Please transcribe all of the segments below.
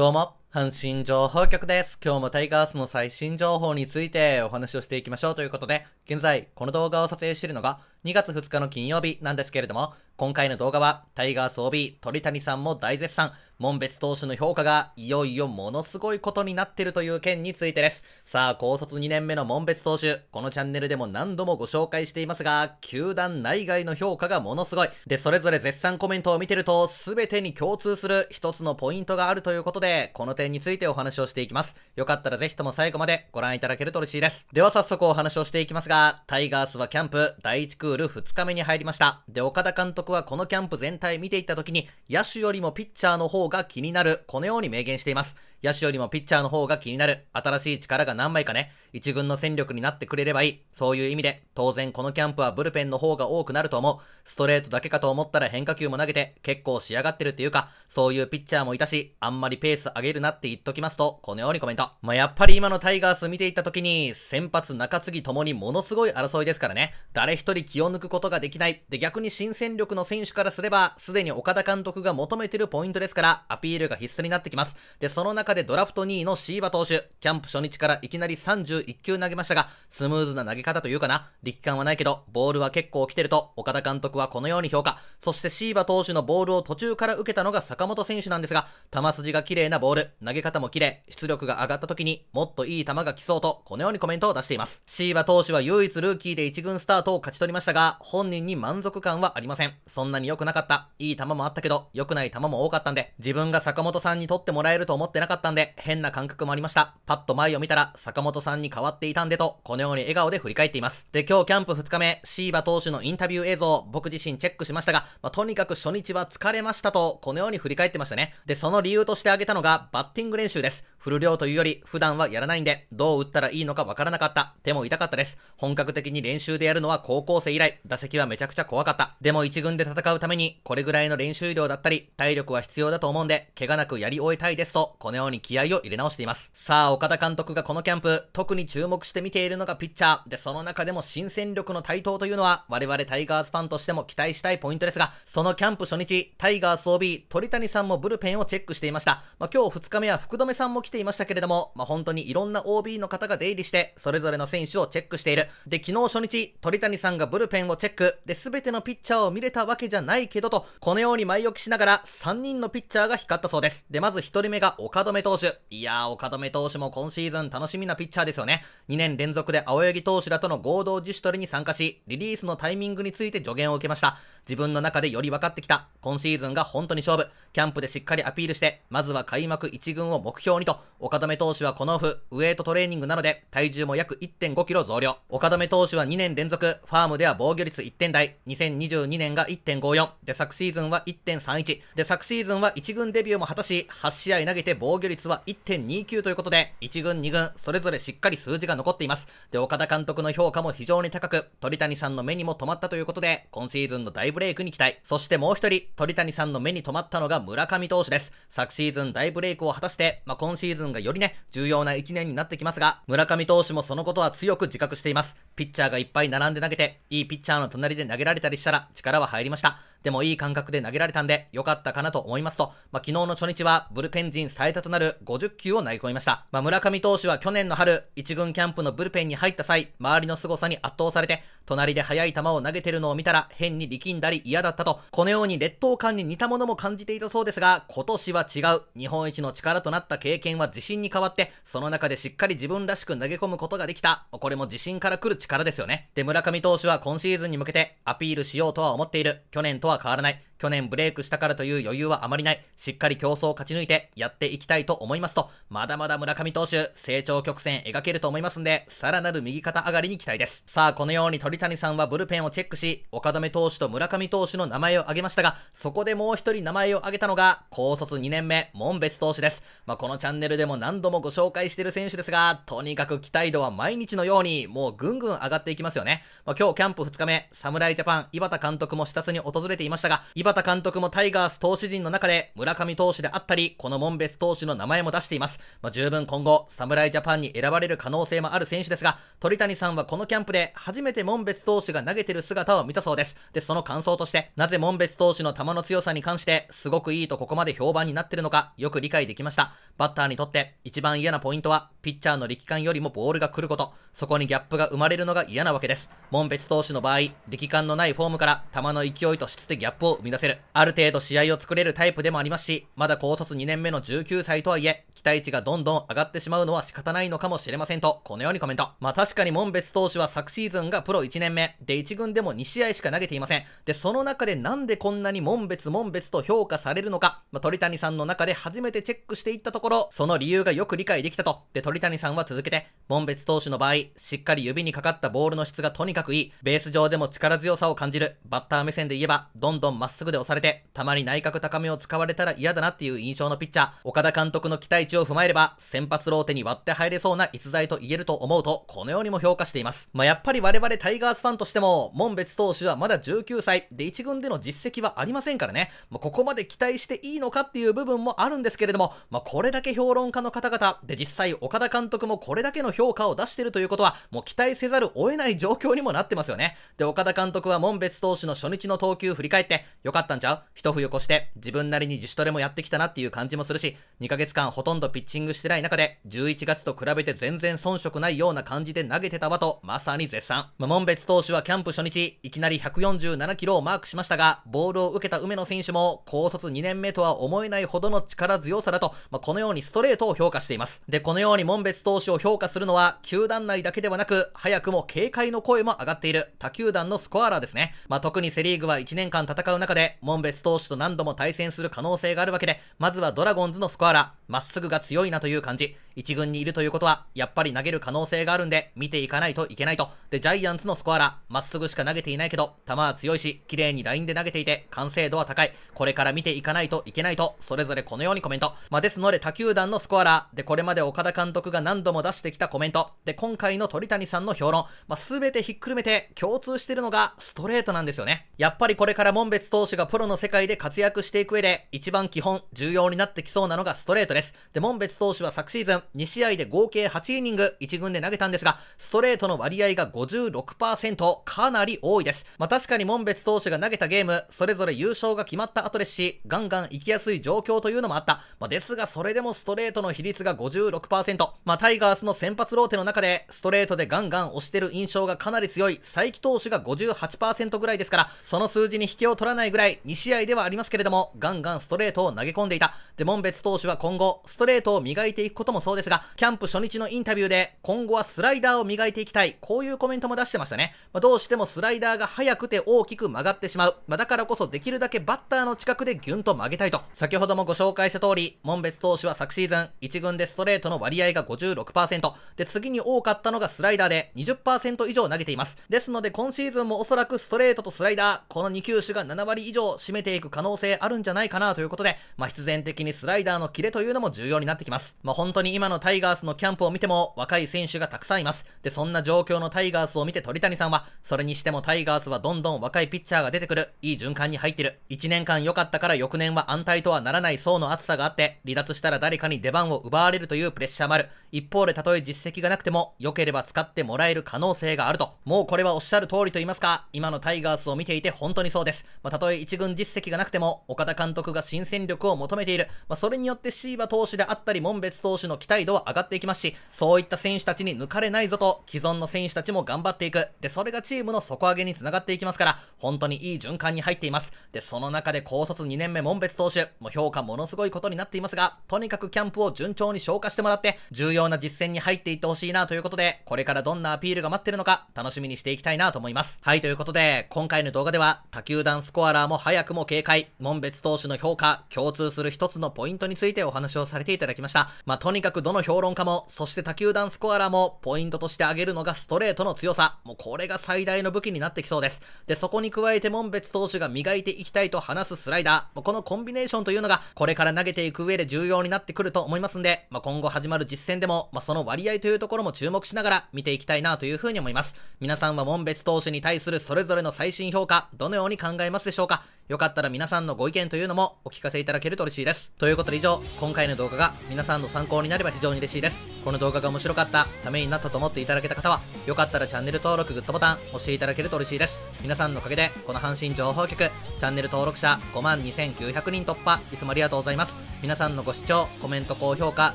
どうも、阪神情報局です。今日もタイガースの最新情報についてお話をしていきましょうということで、現在この動画を撮影しているのが2月2日の金曜日なんですけれども、今回の動画はタイガース OB 鳥谷さんも大絶賛、門別投手の評価がいよいよものすごいことになっているという件についてです。さあ、高卒2年目の門別投手、このチャンネルでも何度もご紹介していますが、球団内外の評価がものすごい。で、それぞれ絶賛コメントを見てると、全てに共通する一つのポイントがあるということで、この点についてお話をしていきます。よかったらぜひとも最後までご覧いただけると嬉しいです。では早速お話をしていきますが、タイガースはキャンプ第1クール2日目に入りました。で、岡田監督はこのキャンプ全体見ていった時に、野手よりもピッチャーの方が気になる、このように明言しています。野手よりもピッチャーの方が気になる。新しい力が何枚かね、一軍の戦力になってくれればいい。そういう意味で、当然このキャンプはブルペンの方が多くなると思う。ストレートだけかと思ったら変化球も投げて、結構仕上がってるっていうか、そういうピッチャーもいたし、あんまりペース上げるなって言っときますと、このようにコメント。やっぱり今のタイガース見ていった時に、先発中継ぎともにものすごい争いですからね。誰一人気を抜くことができない。で、逆に新戦力の選手からすれば、すでに岡田監督が求めてるポイントですから、アピールが必須になってきます。で、その中でドラフト2位の椎葉投手、キャンプ初日からいきなり31球投げましたが、スムーズな投げ方というかな、力感はないけどボールは結構来てると岡田監督はこのように評価。そして椎葉投手のボールを途中から受けたのが坂本選手なんですが、球筋が綺麗なボール、投げ方も綺麗、出力が上がった時にもっといい球が来そうと、このようにコメントを出しています。椎葉投手は唯一ルーキーで1軍スタートを勝ち取りましたが、本人に満足感はありません。そんなに良くなかった、いい球もあったけど良くない球も多かったんで、自分が坂本さんに取ってもらえると思ってなかったんで変な感覚もありました。パッと前を見たら坂本さんに変わっていたんでと、このように笑顔で振り返っています。で、今日キャンプ2日目、椎葉投手のインタビュー映像、僕自身チェックしましたが、とにかく初日は疲れましたと、このように振り返ってましたね。で、その理由として挙げたのがバッティング練習です。フル量というより普段はやらないんで、どう打ったらいいのかわからなかった、手も痛かったです。本格的に練習でやるのは高校生以来、打席はめちゃくちゃ怖かった。でも1軍で戦うためにこれぐらいの練習量だったり体力は必要だと思うんで、怪我なくやり終えたいですと、このように気合を入れ直しています。さあ、岡田監督がこのキャンプ特に注目して見ているのがピッチャーで、その中でも新戦力の台頭というのは我々タイガースファンとしても期待したいポイントですが、そのキャンプ初日、タイガース OB 鳥谷さんもブルペンをチェックしていました。今日2日目は福留さんも来ていましたけれども、本当にいろんな OB の方が出入りしてそれぞれの選手をチェックしている。で、昨日初日鳥谷さんがブルペンをチェックで、全てのピッチャーを見れたわけじゃないけどと、このように前置きしながら3人のピッチャーが光ったそうです。で、まず1人目が岡留投手。いやー、岡留投手も今シーズン楽しみなピッチャーですよね。2年連続で青柳投手らとの合同自主トレに参加し、リリースのタイミングについて助言を受けました。自分の中でより分かってきた、今シーズンが本当に勝負、キャンプでしっかりアピールしてまずは開幕1軍を目標にと、岡留投手はこのオフウエイトトレーニングなので体重も約 1.5 キロ増量。岡留投手は2年連続ファームでは防御率1点台、2022年が 1.54 で、昨シーズンは 1.31 で、昨シーズンは1軍デビューも果たし8試合投げて防御率は 1.29 ということで、1軍2軍それぞれしっかり数字が残っています。で、岡田監督の評価も非常に高く、鳥谷さんの目にも留まったということで、今シーズンの大ブレイクに期待。そしてもう一人鳥谷さんの目に留まったのが村上投手です。昨シーズン大ブレイクを果たして、今シーズンがよりね重要な1年になってきますが、村上投手もそのことは強く自覚しています。ピッチャーがいっぱい並んで投げて、いいピッチャーの隣で投げられたりしたら力は入りました。でもいい感覚で投げられたんで良かったかなと思いますと、昨日の初日はブルペン陣最多となる50球を投げ込みました。村上投手は去年の春1軍キャンプのブルペンに入った際、周りの凄さに圧倒されて隣で速い球を投げてるのを見たら変に力んだり嫌だったと、このように劣等感に似たものも感じていたそうですが、今年は違う、日本一の力となった経験は自信に変わって、その中でしっかり自分らしく投げ込むことができた、これも自信から来る力ですよね。で、村上投手は今シーズンに向けてアピールしようとは思っている、去年とは変わらない、去年ブレイクしたからという余裕はあまりない、しっかり競争を勝ち抜いてやっていきたいと思いますと、まだまだ村上投手成長曲線描けると思いますんで、さらなる右肩上がりに期待です。さあ、このように鳥谷さんはブルペンをチェックし、岡留投手と村上投手の名前を挙げましたが、そこでもう一人名前を挙げたのが高卒2年目門別投手です。このチャンネルでも何度もご紹介している選手ですが、とにかく期待度は毎日のようにもうぐんぐん上がっていきますよね。今日キャンプ2日目侍ジャパン井端監督も視察に訪れていましたが、井端監督もタイガース投手陣の中で村上投手であったりこの門別投手の名前も出しています。十分今後侍ジャパンに選ばれる可能性もある選手ですが、鳥谷さんはこのキャンプで初めて門門別投手が投げてる姿を見たそうです。で、その感想として、なぜ門別投手の球の強さに関して、すごくいいとここまで評判になってるのか、よく理解できました。バッターにとって、一番嫌なポイントは、ピッチャーの力感よりもボールが来ること、そこにギャップが生まれるのが嫌なわけです。門別投手の場合、力感のないフォームから、球の勢いと質でギャップを生み出せる。ある程度試合を作れるタイプでもありますし、まだ高卒2年目の19歳とはいえ、期待値がどんどん上がってしまうのは仕方ないのかもしれませんと、このようにコメント。まあ確かに門別投手は昨シーズンがプロ1年目で1軍でも2試合しか投げていません。で、その中でなんでこんなに門別と評価されるのか、まあ、鳥谷さんの中で初めてチェックしていったところ、その理由がよく理解できたと。で、鳥谷さんは続けて、門別投手の場合、しっかり指にかかったボールの質がとにかくいい。ベース上でも力強さを感じる。バッター目線で言えば、どんどんまっすぐで押されて、たまに内角高めを使われたら嫌だなっていう印象のピッチャー。岡田監督の期待値を踏まえれば、先発ローテに割って入れそうな逸材と言えると思うと、このようにも評価しています。まあ、やっぱり我々タイガースファンとしても、門別投手はまだ19歳で1軍での実績はありませんからね。まあ、ここまで期待していいのかっていう部分もあるんですけれども、まあ、これだけ評論家の方々で実際岡田監督もこれだけの評価を出しているということは、もう期待せざるを得ない状況にもなってますよね。で、岡田監督は門別投手の初日の投球振り返って、よかったんちゃう？一冬越して自分なりに自主トレもやってきたなっていう感じもするし、2ヶ月間ほとんどピッチングしてない中で、11月と比べて全然遜色ないような感じで投げてたわと、まさに絶賛。門別投手はキャンプ初日、いきなり147キロをマークしましたが、ボールを受けた梅野選手も、高卒2年目とは思えないほどの力強さだと、このようにストレートを評価しています。で、このように門別投手を評価するのは、球団内だけではなく、早くも警戒の声も上がっている、他球団のスコアラーですね。特にセリーグは1年間戦う中で、門別投手と何度も対戦する可能性があるわけで、まずはドラゴンズのスコアラー、まっすぐが強いなという感じ。1軍にいるということは、やっぱり投げる可能性があるんで、見ていかないといけないと。で、ジャイアンツのスコアラー、まっすぐしか投げていないけど、球は強いし、綺麗にラインで投げていて、完成度は高い。これから見ていかないといけないと、それぞれこのようにコメント。ですので、他球団のスコアラー、で、これまで岡田監督が何度も出してきたコメント、で、今回の鳥谷さんの評論、全てひっくるめて共通してるのが、ストレートなんですよね。やっぱりこれから門別投手がプロの世界で活躍していく上で、一番基本、重要になってきそうなのがストレートです。で、門別投手は昨シーズン、2試合で合計8イニング1軍で投げたんですが、ストレートの割合が 56%、 かなり多いです。確かに門別投手が投げたゲーム、それぞれ優勝が決まった後ですし、ガンガン行きやすい状況というのもあった。ですが、それでもストレートの比率が 56%。タイガースの先発ローテの中で、ストレートでガンガン押してる印象がかなり強い、才木投手が 58% ぐらいですから、その数字に引けを取らないぐらい、2試合ではありますけれども、ガンガンストレートを投げ込んでいた。で、門別投手は今後、ストレートを磨いていくこともそうですが、キャンプ初日のインタビューで、今後はスライダーを磨いていきたい、こういうコメントも出してましたね。どうしてもスライダーが速くて大きく曲がってしまう。だからこそできるだけバッターの近くでギュンと曲げたいと。先ほどもご紹介した通り、門別投手は昨シーズン、1軍でストレートの割合が 56%。で、次に多かったのがスライダーで 20% 以上投げています。ですので、今シーズンもおそらくストレートとスライダー、この2球種が7割以上占めていく可能性あるんじゃないかなということで、必然的にスライダーのキレというのも重要になってきます。本当に今のタイガースのキャンプを見ても若い選手がたくさんいます。で、そんな状況のタイガースを見て鳥谷さんは、それにしてもタイガースはどんどん若いピッチャーが出てくる、いい循環に入ってる。1年間良かったから翌年は安泰とはならない層の厚さがあって、離脱したら誰かに出番を奪われるというプレッシャーもある。一方でたとえ実績がなくても、良ければ使ってもらえる可能性があると。もうこれはおっしゃる通りと言いますか、今のタイガースを見ていて本当にそうです。たとえ1軍実績がなくても、岡田監督が新戦力を求めている。それによって椎葉投手であったり門別投手の期待度は上がっていきますし、そういった選手たちに抜かれないぞと、既存の選手たちも頑張っていく。で、それがチームの底上げにつながっていきますから、本当にいい循環に入っています。で、その中で高卒2年目門別投手、評価ものすごいことになっていますが、とにかくキャンプを順調に消化してもらって、重要な実践に入っていってほしいなということで、これからどんなアピールが待ってるのか、楽しみにしていきたいなと思います。はい、ということで、今回の動画では、他球団スコアラーも早くも警戒、門別投手の評価、共通する一つのポイントについてお話をされていただきました。とにかくどの評論家も、そして他球団スコアラーも、ポイントとして挙げるのがストレートの強さ。これが最大の武器になってきそうです。で、そこに加えて門別投手が磨いていきたいと話すスライダー。このコンビネーションというのが、これから投げていく上で重要になってくると思いますんで、今後始まる実戦でも、その割合というところも注目しながら見ていきたいなというふうに思います。皆さんは門別投手に対するそれぞれの最新評価、どのように考えますでしょうか？よかったら皆さんのご意見というのもお聞かせいただけると嬉しいです。ということで以上、今回の動画が皆さんの参考になれば非常に嬉しいです。この動画が面白かった、ためになったと思っていただけた方は、よかったらチャンネル登録、グッドボタン押していただけると嬉しいです。皆さんのおかげで、この阪神情報局、チャンネル登録者 52,900 人突破、いつもありがとうございます。皆さんのご視聴、コメント、高評価、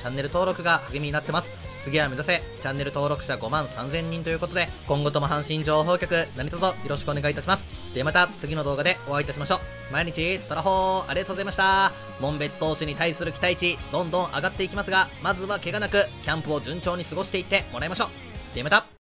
チャンネル登録が励みになってます。次は目指せ、チャンネル登録者 53,000 人ということで、今後とも阪神情報局、何卒よろしくお願いいたします。ではまた次の動画でお会いいたしましょう。毎日、トラホー、ありがとうございました。門別投手に対する期待値、どんどん上がっていきますが、まずは怪我なく、キャンプを順調に過ごしていってもらいましょう。ではまた。